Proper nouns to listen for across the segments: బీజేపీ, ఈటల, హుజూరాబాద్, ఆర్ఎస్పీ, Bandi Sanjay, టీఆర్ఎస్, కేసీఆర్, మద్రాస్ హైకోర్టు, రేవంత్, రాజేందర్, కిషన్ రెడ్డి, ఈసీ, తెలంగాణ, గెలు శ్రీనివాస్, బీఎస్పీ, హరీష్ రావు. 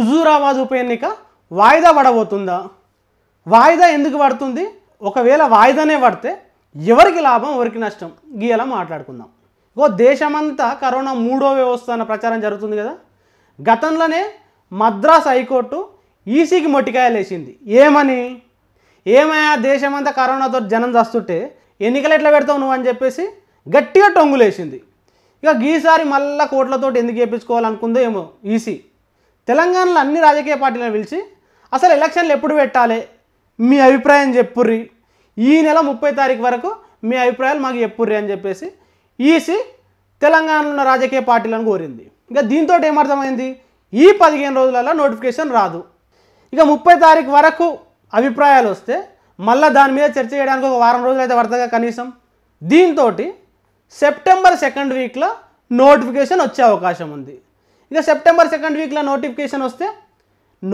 హుజూరాబాద్ ఉప ఎన్నిక వాయిదా పడబోతుందా? వాయిదా ఎందుకు పడుతుంది? ఒకవేళ వాయిదానే పడితే ఎవరికి లాభం ఎవరికి నష్టం? గీయలా మాట్లాడుకుందాం. ఓ దేశమంతా కరోనా మూడో వ్యవస్థ అన్న ప్రచారం జరుగుతుంది కదా. గతంలోనే మద్రాస్ హైకోర్టు ఈసీకి మొట్టికాయలు వేసింది. ఏమయ్యా దేశమంతా కరోనాతో జనం చస్తుంటే ఎన్నికలు ఎట్లా పెడతావు నువ్వు అని చెప్పేసి గట్టిగా టొంగులేసింది. ఇక ఈసారి మళ్ళా కోట్లతో ఎందుకు చేయించుకోవాలనుకుందో ఏమో ఈసీ. తెలంగాణలో అన్ని రాజకీయ పార్టీలను పిలిచి అసలు ఎలక్షన్లు ఎప్పుడు పెట్టాలి, మీ అభిప్రాయం చెప్పుర్రి, ఈ నెల 30 తారీఖు వరకు మీ అభిప్రాయాలు మాకు చెప్పుర్రి అని చెప్పేసి ఈసీ తెలంగాణలో ఉన్న రాజకీయ పార్టీలను కోరింది. ఇక దీంతో ఏమర్థమైంది, ఈ 15 రోజులలో నోటిఫికేషన్ రాదు. ఇక 30 తారీఖు వరకు అభిప్రాయాలు వస్తే మళ్ళీ దాని మీద చర్చ చేయడానికి ఒక వారం రోజులు అయితే పడతగా కనీసం. దీంతో సెప్టెంబర్ 2nd వీక్లో నోటిఫికేషన్ వచ్చే అవకాశం ఉంది. ఇక సెప్టెంబర్ 2nd వీక్లో నోటిఫికేషన్ వస్తే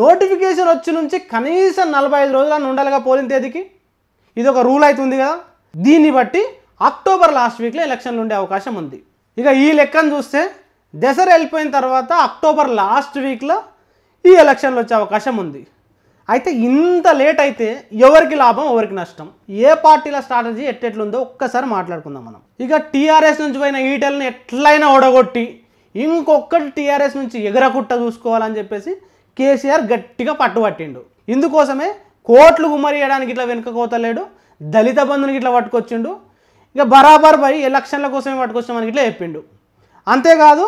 నోటిఫికేషన్ వచ్చి నుంచి కనీసం 45 రోజులను ఉండాలిగా పోలింగ్ తేదీకి. ఇది ఒక రూల్ అవుతుంది కదా. దీన్ని బట్టి అక్టోబర్ లాస్ట్ వీక్లో ఎలక్షన్లు ఉండే అవకాశం ఉంది. ఇక ఈ లెక్కను చూస్తే దసరా వెళ్ళిపోయిన తర్వాత అక్టోబర్ లాస్ట్ వీక్లో ఈ ఎలక్షన్లు వచ్చే అవకాశం ఉంది. అయితే ఇంత లేట్ అయితే ఎవరికి లాభం ఎవరికి నష్టం, ఏ పార్టీల స్ట్రాటజీ ఎట్టెట్లుందో ఒక్కసారి మాట్లాడుకుందాం మనం. ఇక టీఆర్ఎస్ నుంచి పోయిన ఈటెలను ఎట్లయినా ఓడగొట్టి ఇంకొకటి టీఆర్ఎస్ నుంచి ఎగరకుట్ట చూసుకోవాలని చెప్పేసి కేసీఆర్ గట్టిగా పట్టుబట్టిండు. ఇందుకోసమే కోట్లు గుమ్మరియడానికి ఇట్లా వెనుకపోతలేడు, దళిత బంధువుని ఇట్లా పట్టుకొచ్చిండు, ఇక బరాబర్ పై ఎలక్షన్ల కోసమే పట్టుకొచ్చామని ఇట్లా చెప్పిండు. అంతేకాదు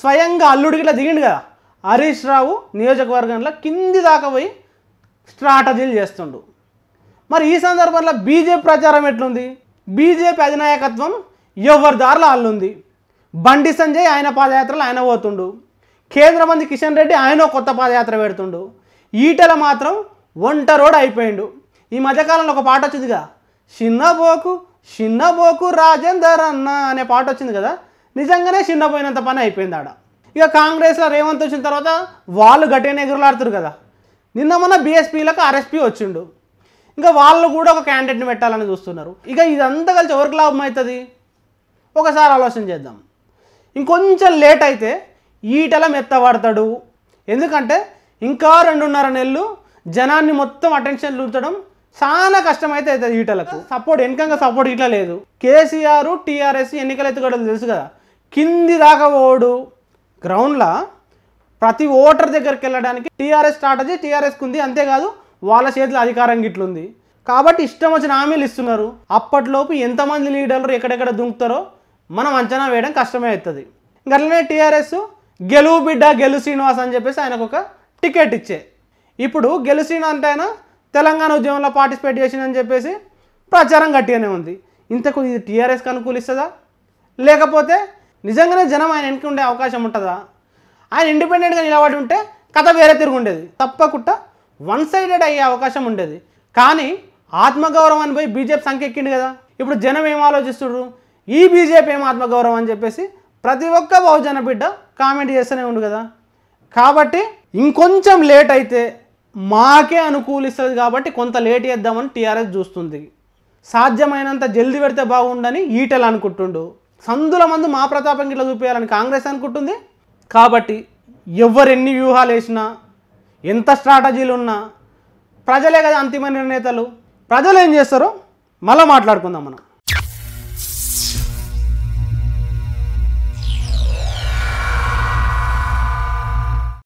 స్వయంగా అల్లుడికి ఇట్లా దిగిండు కదా హరీష్ రావు, నియోజకవర్గంలో కింది దాకా పోయి స్ట్రాటజీలు చేస్తుండు. మరి ఈ సందర్భంలో బీజేపీ ప్రచారం ఎట్లుంది? బీజేపీ అధినాయకత్వం ఎవరి దారిలో అల్లుంది. బండి సంజయ్ ఆయన పాదయాత్రలు ఆయన పోతుండు, కేంద్ర మంత్రి కిషన్ రెడ్డి ఆయన కొత్త పాదయాత్ర పెడుతుండు, ఈటల మాత్రం వంట రోడ్ అయిపోయిండు. ఈ మధ్యకాలంలో ఒక పాట వచ్చిందిగా, చిన్నబోకు రాజేందర్ అన్న అనే పాట వచ్చింది కదా, నిజంగానే చిన్నపోయినంత పని అయిపోయింది ఆడ. ఇక కాంగ్రెస్లో రేవంత్ వచ్చిన తర్వాత వాళ్ళు గట్టిగానే ఎగురులాడుతురు కదా. నిన్న మన బీఎస్పీలకు ఆర్ఎస్పీ వచ్చిండు, ఇంకా వాళ్ళు కూడా ఒక క్యాండిడేట్ని పెట్టాలని చూస్తున్నారు. ఇక ఇదంతా కలిసి ఎవరికి లాభం అవుతుంది ఒకసారి ఆలోచన చేద్దాం. ఇంకొంచెం లేట్ అయితే ఈటల మెత్తబడతాడు. ఎందుకంటే ఇంకా 2.5 నెలలు జనాన్ని మొత్తం అటెన్షన్ లూచడం చాలా కష్టమైతే అవుతుంది. ఈటలకు సపోర్ట్ వెనకంగా సపోర్ట్ ఇట్లా లేదు. కేసీఆర్ టీఆర్ఎస్ ఎన్నికలు ఎత్తుగడలు తెలుసు కదా, కింది దాకా ఓడు గ్రౌండ్లో ప్రతి ఓటర్ దగ్గరికి వెళ్ళడానికి టీఆర్ఎస్ స్ట్రాటజీ టీఆర్ఎస్కి ఉంది. అంతేకాదు వాళ్ళ చేతిలో అధికారం గిట్లుంది కాబట్టి ఇష్టం వచ్చిన హామీలు ఇస్తున్నారు. అప్పట్లోపు ఎంతమంది లీడర్లు ఎక్కడెక్కడ దుంకుతారో మనం అంచనా వేయడం కష్టమే అవుతుంది. అట్లనే టీఆర్ఎస్ గెలువు బిడ్డ గెలు శ్రీనివాస్ అని చెప్పేసి ఆయనకు ఒక టికెట్ ఇచ్చే. ఇప్పుడు గెలు శ్రీనివాస్ అంటే ఆయన తెలంగాణ ఉద్యమంలో పార్టిసిపేట్ చేసిందని చెప్పేసి ప్రచారం గట్టిగానే ఉంది. ఇంతకు ఇది టీఆర్ఎస్కి అనుకూలిస్తుందా లేకపోతే నిజంగానే జనం ఆయన వెనక ఉండే అవకాశం ఉంటుందా? ఆయన ఇండిపెండెంట్గా నిలబడి ఉంటే కథ వేరే తిరుగు ఉండేది, తప్పకుండా 1 సైడెడ్ అయ్యే అవకాశం ఉండేది. కానీ ఆత్మగౌరవం అని పోయి బీజేపీ సంఖ్య ఎక్కింది కదా. ఇప్పుడు జనం ఏం ఆలోచిస్తున్నారు, ఈ బీజేపీ ఏం ఆత్మగౌరవం అని చెప్పేసి ప్రతి ఒక్క బహుజన బిడ్డ కామెంట్ చేస్తూనే ఉండు కదా. కాబట్టి ఇంకొంచెం లేట్ అయితే మాకే అనుకూలిస్తుంది కాబట్టి కొంత లేట్ చేద్దామని టీఆర్ఎస్ చూస్తుంది. సాధ్యమైనంత జల్దీ పెడితే బాగుండని ఈటెలు అనుకుంటుండు, సందుల మందు మా ప్రతాపం ఇట్లా చూపించాలని కాంగ్రెస్ అనుకుంటుంది. కాబట్టి ఎవరెన్ని వ్యూహాలు వేసినా ఎంత స్ట్రాటజీలు ఉన్నా ప్రజలే కదా అంతిమ నిర్ణేతలు. ప్రజలు ఏం చేస్తారో మళ్ళీ మాట్లాడుకుందాం మనం.